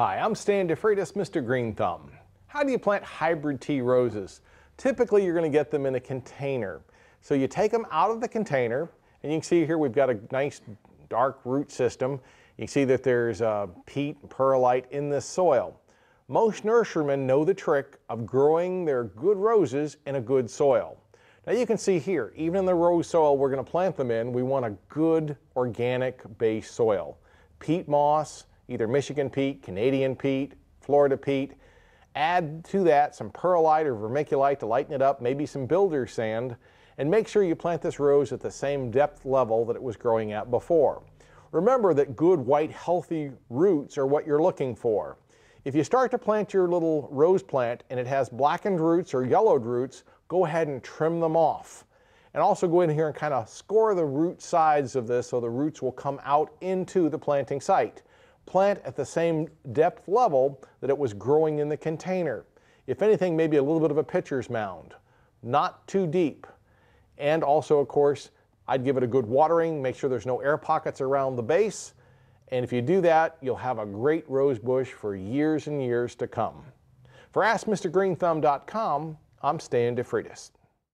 Hi, I'm Stan DeFreitas, Mr. Green Thumb. How do you plant hybrid tea roses? Typically, you're going to get them in a container. So you take them out of the container, and you can see here we've got a nice dark root system. You can see that there's peat and perlite in this soil. Most nurserymen know the trick of growing their good roses in a good soil. Now you can see here, even in the rose soil we're going to plant them in, we want a good organic base soil. Peat moss, either Michigan peat, Canadian peat, Florida peat. Add to that some perlite or vermiculite to lighten it up, maybe some builder sand, and make sure you plant this rose at the same depth level that it was growing at before. Remember that good, white, healthy roots are what you're looking for. If you start to plant your little rose plant and it has blackened roots or yellowed roots, go ahead and trim them off. And also go in here and kind of score the root sides of this so the roots will come out into the planting site. Plant at the same depth level that it was growing in the container. If anything, maybe a little bit of a pitcher's mound, not too deep. And also, of course, I'd give it a good watering, make sure there's no air pockets around the base. And if you do that, you'll have a great rose bush for years and years to come. For AskMrGreenThumb.com, I'm Stan DeFreitas.